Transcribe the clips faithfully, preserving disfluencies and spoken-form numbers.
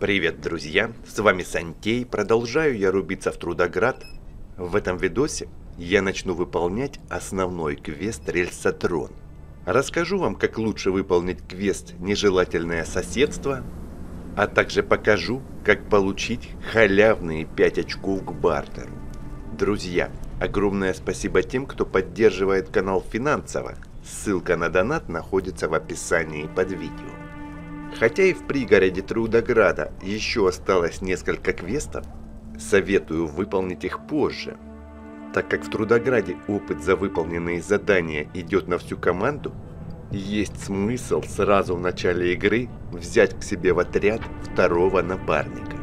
Привет, друзья! С вами Сантей. Продолжаю я рубиться в Трудоград. В этом видосе я начну выполнять основной квест Рельсотрон. Расскажу вам, как лучше выполнить квест Нежелательное соседство, а также покажу, как получить халявные пять очков к бартеру. Друзья, огромное спасибо тем, кто поддерживает канал финансово. Ссылка на донат находится в описании под видео. Хотя и в пригороде Трудограда еще осталось несколько квестов, советую выполнить их позже. Так как в Трудограде опыт за выполненные задания идет на всю команду, есть смысл сразу в начале игры взять к себе в отряд второго напарника.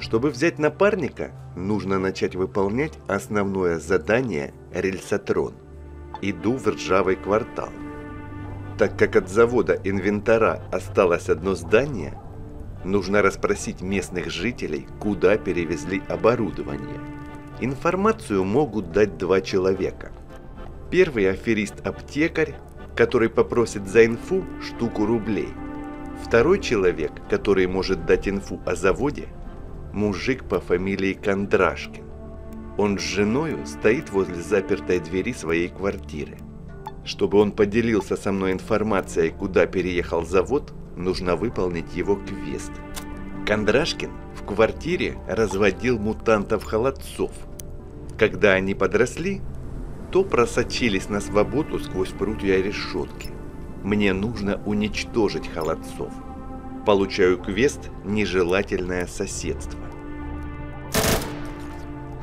Чтобы взять напарника, нужно начать выполнять основное задание Рельсотрон. Иду в ржавый квартал. Так как от завода инвентара осталось одно здание, нужно расспросить местных жителей, куда перевезли оборудование. Информацию могут дать два человека. Первый — аферист-аптекарь, который попросит за инфу штуку рублей. Второй человек, который может дать инфу о заводе, — мужик по фамилии Кондрашкин. Он с женою стоит возле запертой двери своей квартиры. Чтобы он поделился со мной информацией, куда переехал завод, нужно выполнить его квест. Кондрашкин в квартире разводил мутантов-холодцов. Когда они подросли, то просочились на свободу сквозь прутья решетки. Мне нужно уничтожить холодцов. Получаю квест «Нежелательное соседство».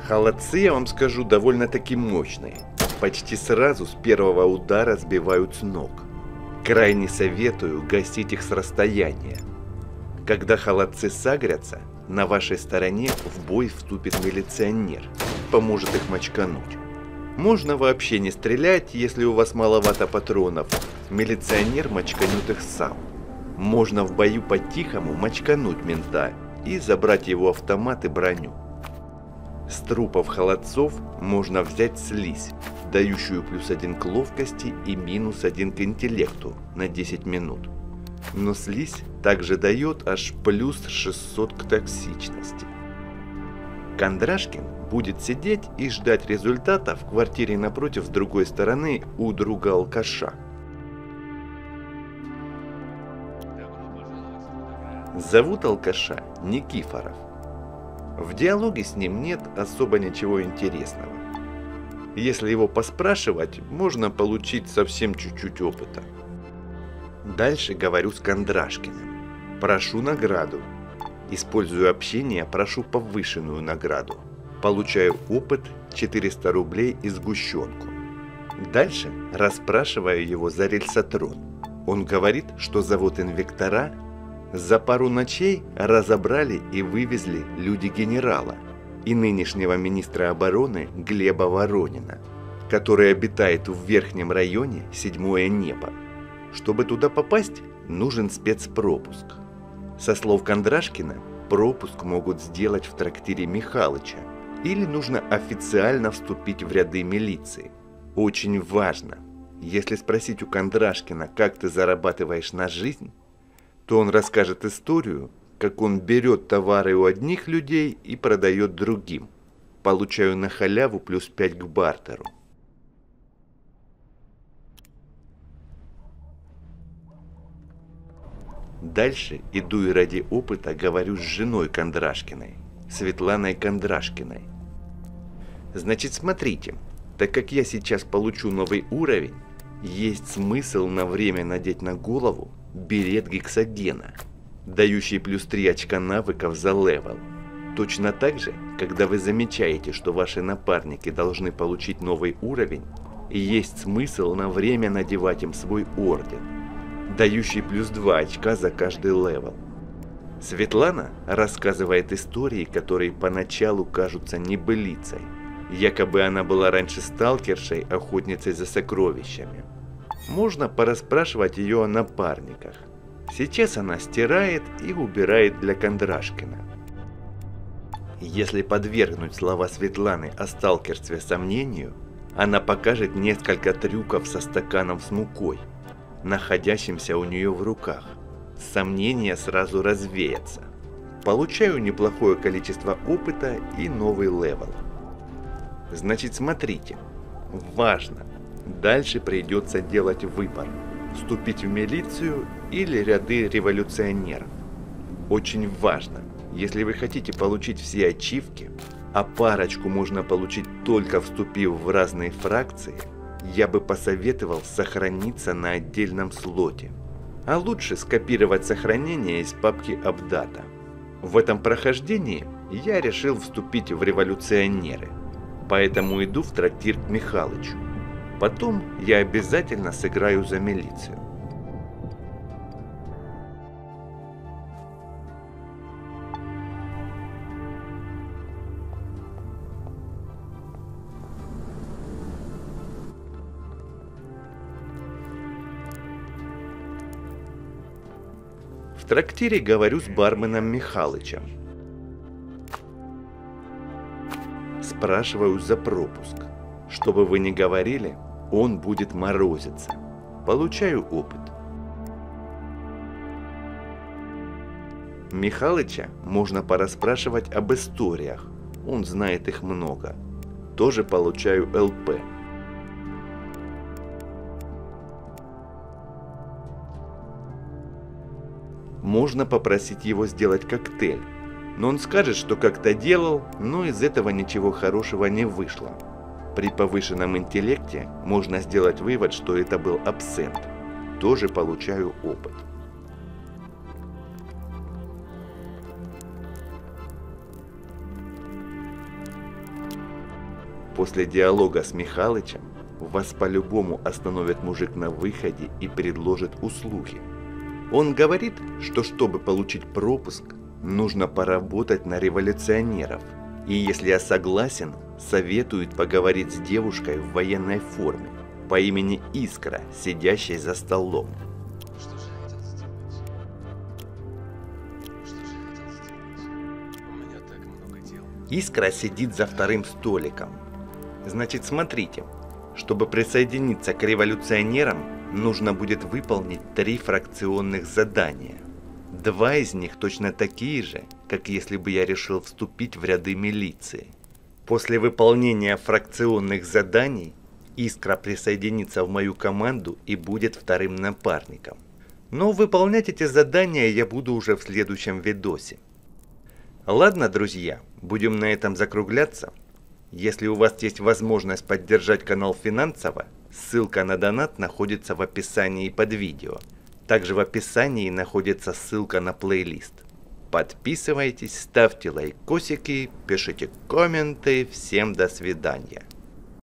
Холодцы, я вам скажу, довольно-таки мощные. Почти сразу с первого удара сбивают с ног. Крайне советую гасить их с расстояния. Когда холодцы сагрятся, на вашей стороне в бой вступит милиционер, поможет их мочкануть. Можно вообще не стрелять, если у вас маловато патронов, милиционер мочканет их сам. Можно в бою по-тихому мочкануть мента и забрать его автомат и броню. С трупов холодцов можно взять слизь, дающую плюс один к ловкости и минус один к интеллекту на десять минут. Но слизь также дает аж плюс шестьсот к токсичности. Кондрашкин будет сидеть и ждать результата в квартире напротив с другой стороны у друга-алкаша. Зовут алкаша Никифоров. В диалоге с ним нет особо ничего интересного. Если его поспрашивать, можно получить совсем чуть-чуть опыта. Дальше говорю с Кондрашкиным. Прошу награду. Использую общение, прошу повышенную награду. Получаю опыт, четыреста рублей и сгущенку. Дальше расспрашиваю его за Рельсотрон. Он говорит, что завод инвектора за пару ночей разобрали и вывезли люди генерала и нынешнего министра обороны Глеба Воронина, который обитает в верхнем районе Седьмое небо. Чтобы туда попасть, нужен спецпропуск. Со слов Кондрашкина, пропуск могут сделать в трактире Михалыча или нужно официально вступить в ряды милиции. Очень важно, если спросить у Кондрашкина, как ты зарабатываешь на жизнь, то он расскажет историю, как он берет товары у одних людей и продает другим. Получаю на халяву плюс пять к бартеру. Дальше иду и ради опыта говорю с женой Кондрашкиной, Светланой Кондрашкиной. Значит, смотрите, так как я сейчас получу новый уровень, есть смысл на время надеть на голову берет гексогена, дающий плюс три очка навыков за левел. Точно так же, когда вы замечаете, что ваши напарники должны получить новый уровень, есть смысл на время надевать им свой орден, дающий плюс два очка за каждый левел. Светлана рассказывает истории, которые поначалу кажутся небылицей. Якобы она была раньше сталкершей, охотницей за сокровищами. Можно пораспрашивать ее о напарниках. Сейчас она стирает и убирает для Кондрашкина. Если подвергнуть слова Светланы о сталкерстве сомнению, она покажет несколько трюков со стаканом с мукой, находящимся у нее в руках. Сомнения сразу развеются. Получаю неплохое количество опыта и новый левел. Значит, смотрите. Важно. Дальше придется делать выбор. Вступить в милицию или ряды революционеров. Очень важно. Если вы хотите получить все ачивки, а парочку можно получить только вступив в разные фракции, я бы посоветовал сохраниться на отдельном слоте. А лучше скопировать сохранение из папки апдата. В этом прохождении я решил вступить в революционеры, поэтому иду в трактир к Михалычу. Потом я обязательно сыграю за милицию. В трактире говорю с барменом Михалычем. Спрашиваю за пропуск. Что бы вы ни говорили, он будет морозиться. Получаю опыт. Михалыча можно порасспрашивать об историях. Он знает их много. Тоже получаю ЛП. Можно попросить его сделать коктейль, но он скажет, что как-то делал, но из этого ничего хорошего не вышло. При повышенном интеллекте можно сделать вывод, что это был абсент. Тоже получаю опыт. После диалога с Михалычем вас по-любому остановит мужик на выходе и предложит услуги. Он говорит, что чтобы получить пропуск, нужно поработать на революционеров. И если я согласен, советует поговорить с девушкой в военной форме по имени Искра, сидящей за столом. Искра сидит за вторым столиком. Значит, смотрите, чтобы присоединиться к революционерам, нужно будет выполнить три фракционных задания. Два из них точно такие же, как если бы я решил вступить в ряды милиции. После выполнения фракционных заданий Искра присоединится в мою команду и будет вторым напарником. Но выполнять эти задания я буду уже в следующем видосе. Ладно, друзья, будем на этом закругляться. Если у вас есть возможность поддержать канал финансово, ссылка на донат находится в описании под видео. Также в описании находится ссылка на плейлист. Подписывайтесь, ставьте лайкосики, пишите комменты. Всем до свидания.